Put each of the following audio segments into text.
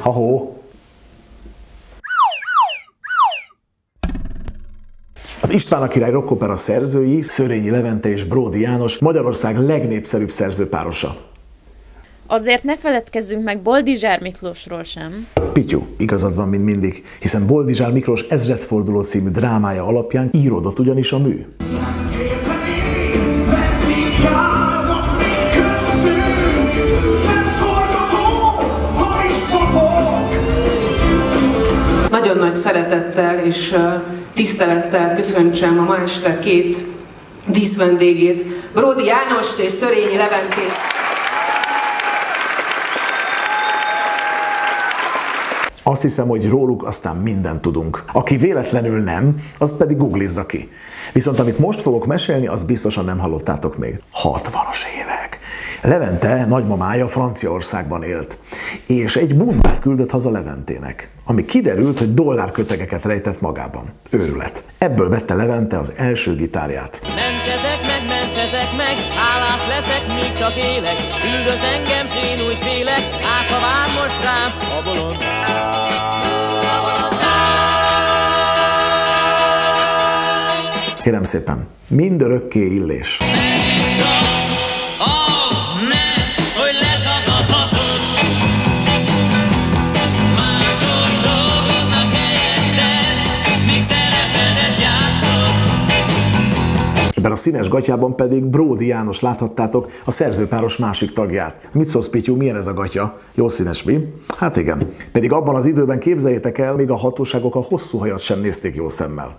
Ha-hó! Az István a király rockopera szerzői, Szörényi Levente és Bródi János Magyarország legnépszerűbb szerzőpárosa. Azért ne feledkezzünk meg Boldizsár Miklósról sem. Pityu, igazad van, mint mindig, hiszen Boldizsár Miklós Ezredforduló című drámája alapján íródott ugyanis a mű. Nagyon nagy szeretettel és tisztelettel köszöntsem a ma este két díszvendégét, Bródi Jánost és Szörényi Leventét. Azt hiszem, hogy róluk aztán mindent tudunk. Aki véletlenül nem, az pedig googlizza ki. Viszont amit most fogok mesélni, az biztosan nem hallottátok még. 60-as évek. Levente nagymamája Franciaországban élt, és egy bundát küldött haza Leventének, ami kiderült, hogy dollárkötegeket rejtett magában. Őrület. Ebből vette Levente az első gitárját. Mentsetek meg, hálás leszek, míg csak élek, üldöz engem, s én úgy félek, át ha vár most rám a bolondság. Kérem szépen, mindörökké illés. Ebben a színes gatyában pedig Bródi János láthattátok, a szerzőpáros másik tagját. Mit szólsz, Pityu, milyen ez a gatya? Jó színes, mi? Hát igen. Pedig abban az időben, képzeljétek el, még a hatóságok a hosszú hajat sem nézték jó szemmel.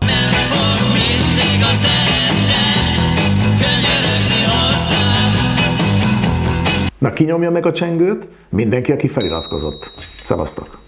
Na, kinyomja meg a csengőt mindenki, aki feliratkozott. Szevasztok!